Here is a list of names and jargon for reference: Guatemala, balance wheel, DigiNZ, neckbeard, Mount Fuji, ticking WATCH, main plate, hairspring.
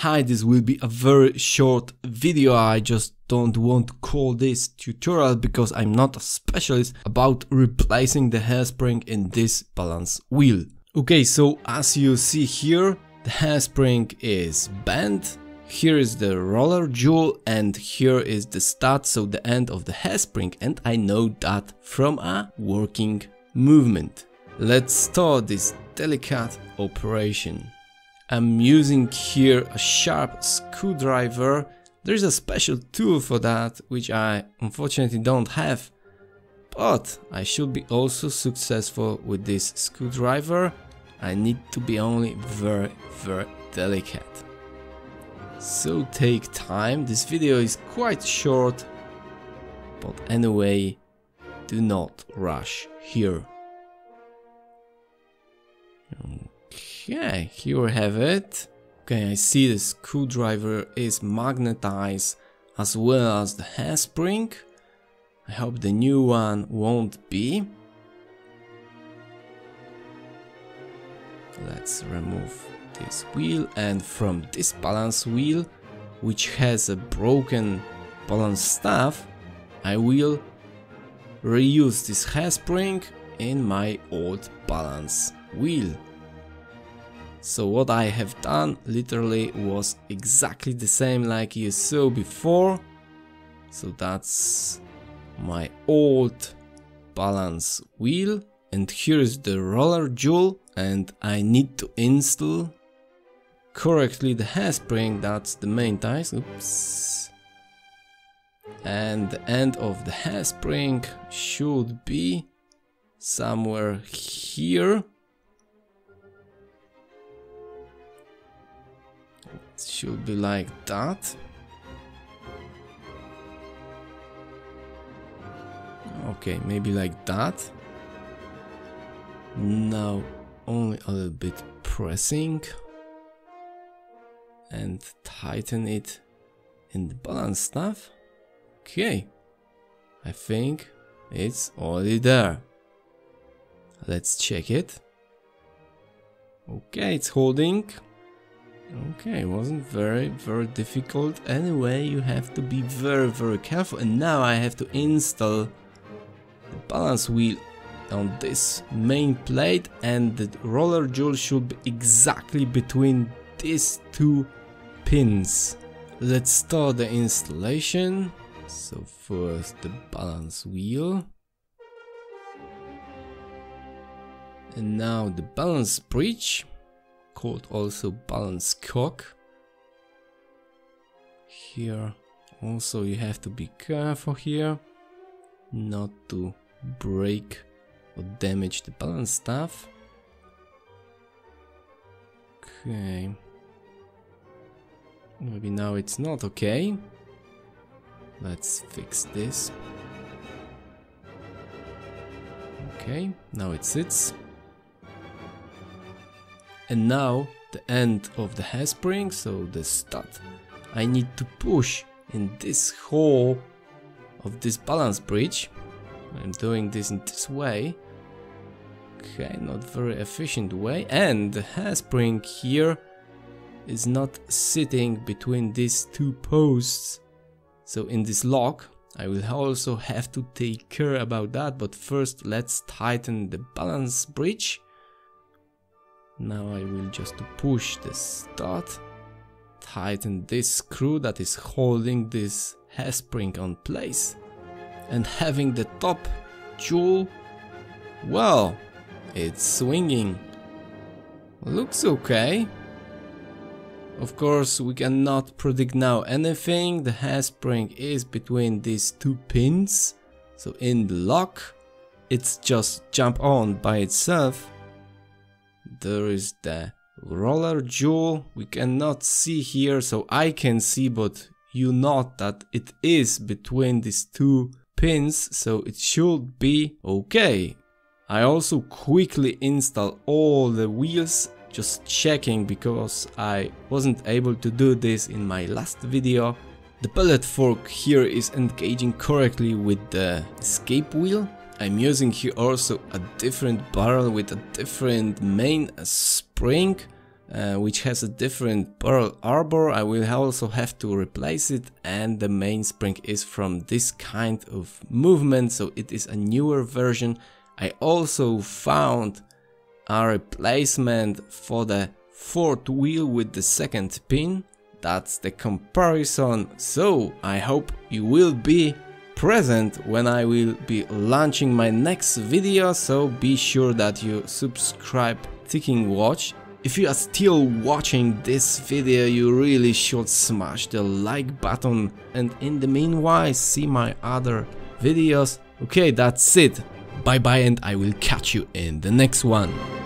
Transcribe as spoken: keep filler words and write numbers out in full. Hi, this will be a very short video. I just don't want to call this tutorial because I'm not a specialist about replacing the hairspring in this balance wheel. Okay, so as you see here, the hairspring is bent, here is the roller jewel and here is the stud, so the end of the hairspring, and I know that from a working movement. Let's start this delicate operation. I'm using here a sharp screwdriver. There's a special tool for that, which I unfortunately don't have, but I should be also successful with this screwdriver. I need to be only very, very delicate. So take time. This video is quite short, but anyway, do not rush here. Okay, here we have it. Okay, I see the screwdriver is magnetized as well as the hairspring. I hope the new one won't be. Let's remove this wheel, and from this balance wheel, which has a broken balance staff, I will reuse this hairspring in my old balance wheel. So what I have done literally was exactly the same like you saw before. So that's my old balance wheel, and here is the roller jewel, and I need to install correctly the hairspring, that's the main tie, oops. And the end of the hairspring should be somewhere here. Should be like that. Okay, maybe like that. Now only a little bit pressing and tighten it in the balance staff. Okay, I think it's already there. Let's check it. Okay, it's holding. Okay, it wasn't very, very difficult. Anyway, you have to be very, very careful. And now I have to install the balance wheel on this main plate, and the roller jewel should be exactly between these two pins. Let's start the installation. So first the balance wheel. And now the balance bridge, called also balance cock. Here also you have to be careful here not to break or damage the balance staff. Okay, maybe now it's not okay. Let's fix this. Okay, now it sits. And now the end of the hairspring, so the stud, I need to push in this hole of this balance bridge. I'm doing this in this way. Okay, not very efficient way. And the hairspring here is not sitting between these two posts. So in this lock, I will also have to take care about that. But first, let's tighten the balance bridge. Now I will just push the stud, tighten this screw that is holding this hairspring on place, and having the top jewel, well, it's swinging. Looks okay. Of course, we cannot predict now anything. The hairspring is between these two pins, so in the lock, it's just jump on by itself. There is the roller jewel, we cannot see here, so I can see, but you note that it is between these two pins, so it should be okay. I also quickly install all the wheels, just checking, because I wasn't able to do this in my last video. The pellet fork here is engaging correctly with the escape wheel. I'm using here also a different barrel with a different main spring, uh, which has a different Pearl Harbor. I will also have to replace it, and the mainspring is from this kind of movement, so it is a newer version. I also found a replacement for the fourth wheel with the second pin. That's the comparison, so I hope you will be present when I will be launching my next video, so be sure that you subscribe Ticking Watch. If you are still watching this video, you really should smash the like button, and in the meanwhile see my other videos. Okay, that's it, bye bye, and I will catch you in the next one.